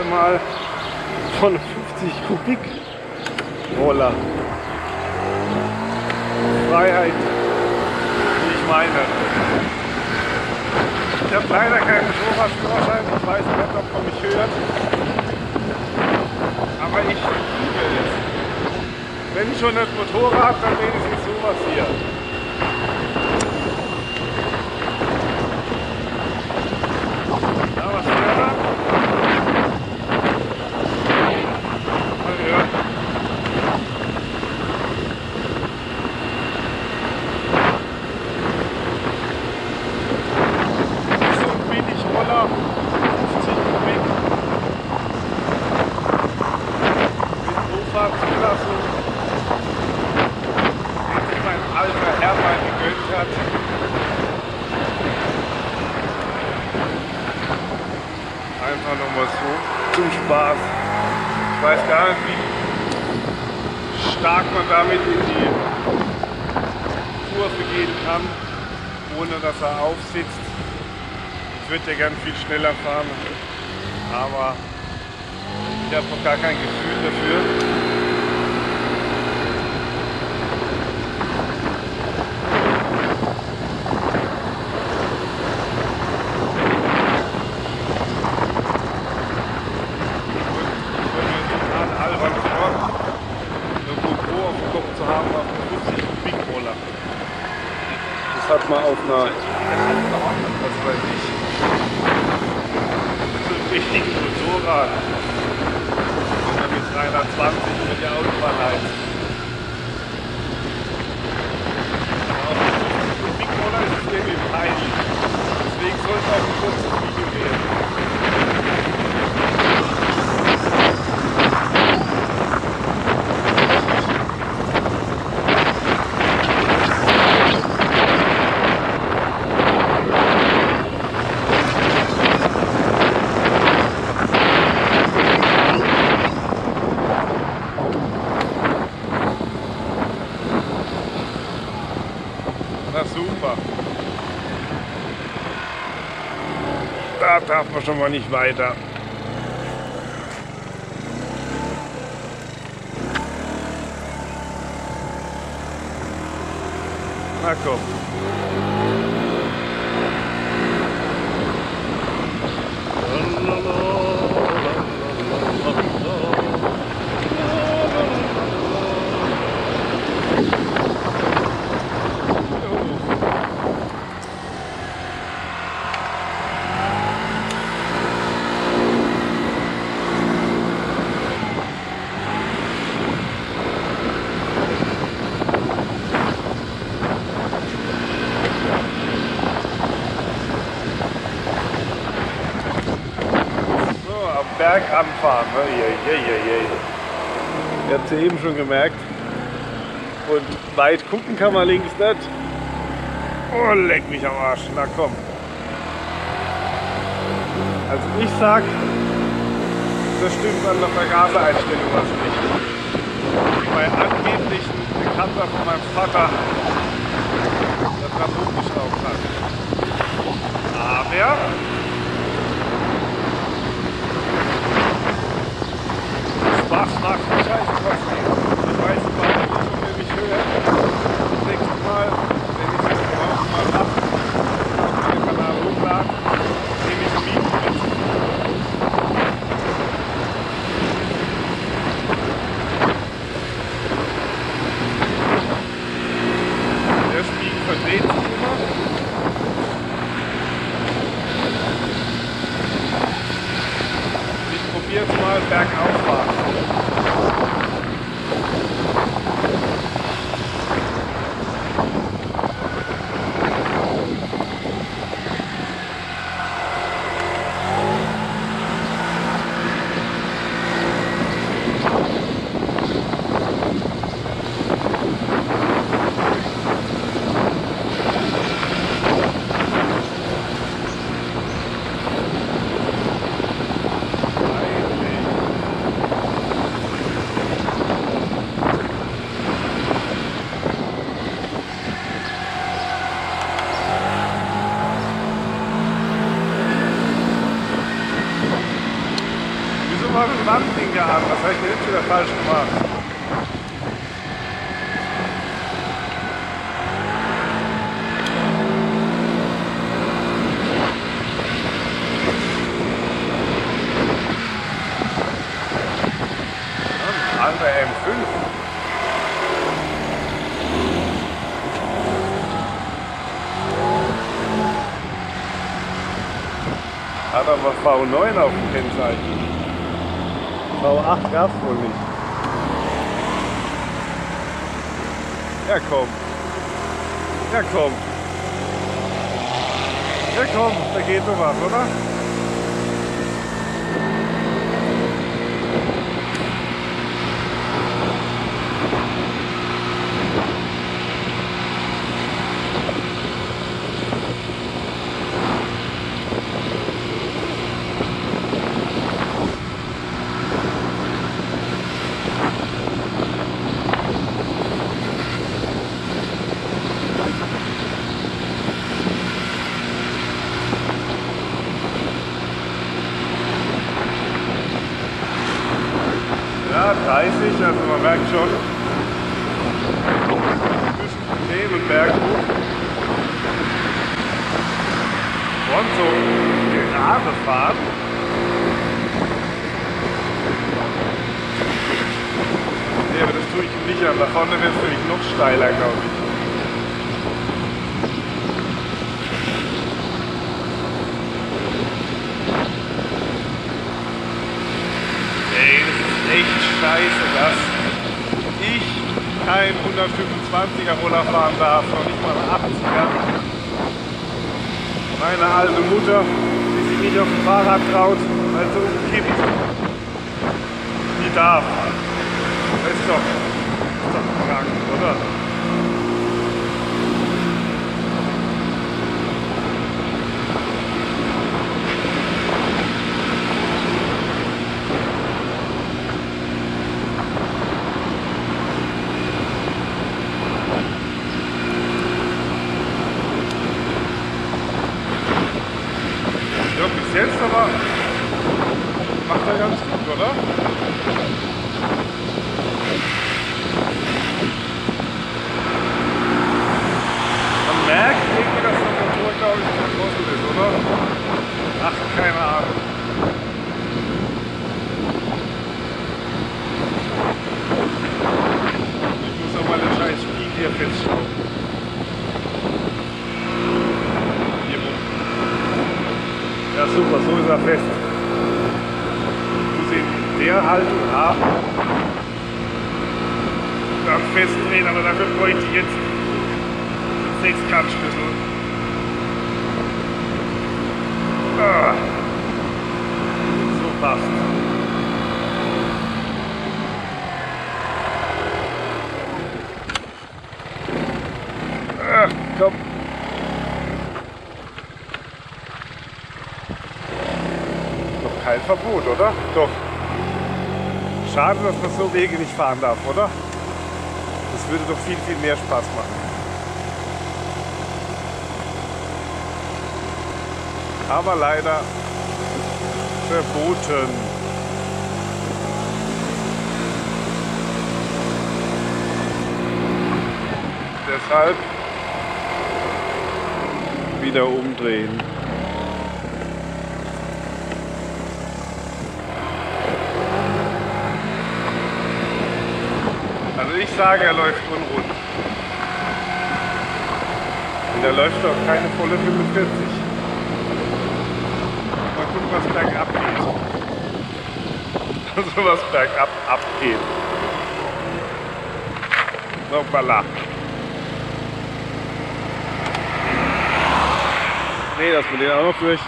Seite mal von 50 Kubik Roller. Freiheit, wie ich meine. Ich habe leider keinen Führerschein, ich weiß nicht, ob man mich hört. Aber ich liebe es. Wenn schon das Motorrad, dann wenigstens sowas hier. Einfach nochmal so zum Spaß. Ich weiß gar nicht, wie stark man damit in die Kurve gehen kann, ohne dass er aufsitzt. Ich würde ja gern viel schneller fahren, aber ich habe noch gar kein Gefühl dafür. Hat mal auf einer, was weiß ich, richtigen Motorrad oder mit 320 über die Autobahn heizt. Aber auf dem Mikroler ist es irgendwie peinlich. Deswegen soll es auch ein kurzes Video werden. Super. Da darf man schon mal nicht weiter. Na komm. Berganfahren, ihr habt es ja eben schon gemerkt. Und weit gucken kann man links nicht. Oh, leck mich am Arsch, na komm. Also ich sag, das stimmt an der Vergasereinstellung was nicht. Bei angeblichen Bekannter von meinem Vater das nach oben geschraubt hat. Aber Spaß macht, scheiße, was geht. Ich weiß nicht, ob ihr mich hört. Das nächste Mal, wenn ich das auch mal mache, auf meinen Kanal hochlade, nehme ich ein Mikro mit. Der Spiegel verdreht sich immer. Ich probiere es mal bergauf fahren. schon mal mit dem Waffending gehabt. Was habe ich denn jetzt wieder falsch gemacht? M5. Hat aber V9 auf dem Kennzeichen. V8 gab es wohl nicht. Ja komm. Ja komm. Ja komm, da geht doch was, oder? Ja, 30, also man merkt schon, zwischen Problem und Berghof. Und so gerade Fahrt. Nee, aber das tue ich nicht an. Da vorne wird es natürlich noch steiler, glaube ich. Scheiße, dass ich kein 125er Roller fahren darf, noch nicht mal 80er. Meine alte Mutter, die sich nicht auf dem Fahrrad traut, weil sie umkippt. Die darf. Das ist doch krank, oder? Jetzt aber macht er ganz gut, oder? Man merkt irgendwie, dass der Motor, glaube ich, verschlossen ist, oder? Ach, keine Ahnung. Ich muss noch mal den scheiß Spiegel hier festschrauben. Ja super, so ist er fest. Muss ihn in der Haltung haben. Dann festdrehen, aber dafür bräuchte ich jetzt einen 6-Grad-Schlüssel. Ah. So passt. Ah, komm. Kein Verbot, oder? Doch. Schade, dass man so Wege nicht fahren darf, oder? Das würde doch viel, viel mehr Spaß machen. Aber leider verboten. Deshalb wieder umdrehen. Ich sage, er läuft unrund. Und er läuft doch keine volle 45. Mal gucken, was bergab geht. Also was bergab abgeht. Hoppala. Nee, das mit denen auch noch durch.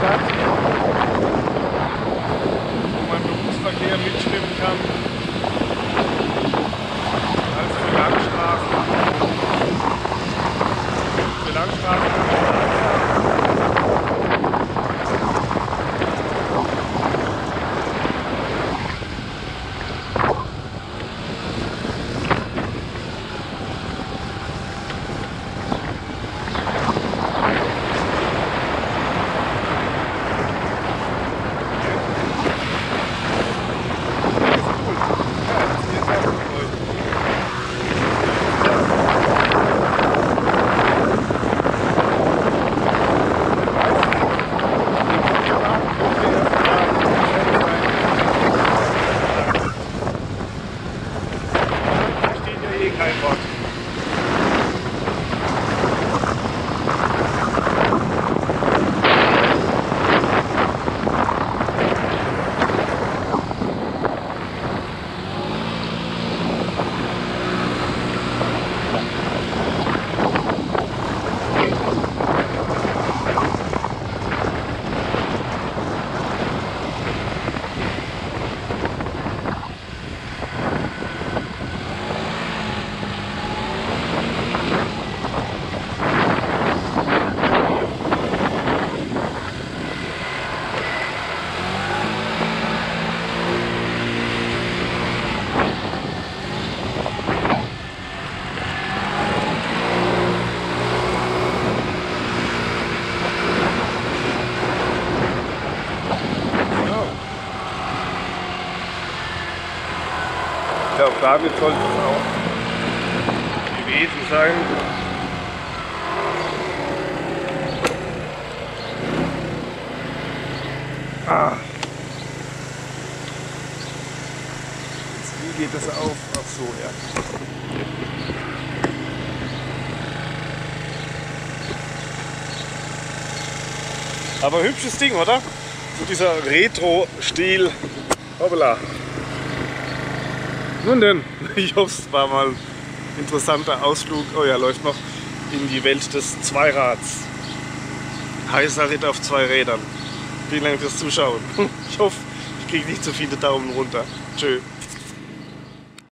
Stadt, wo man Berufsverkehr mitschwimmen kann, als für Landstraßen. Für Landstraßen kann man damit sollte es auch gewesen sein. Jetzt, wie geht das auf? Ach so, ja. Aber hübsches Ding, oder? So dieser Retro-Stil. Hoppala. Nun denn, ich hoffe, es war mal ein interessanter Ausflug, oh ja, läuft noch, in die Welt des Zweirads. Heißer Ritt auf zwei Rädern. Vielen Dank fürs Zuschauen. Ich hoffe, ich kriege nicht so viele Daumen runter. Tschö.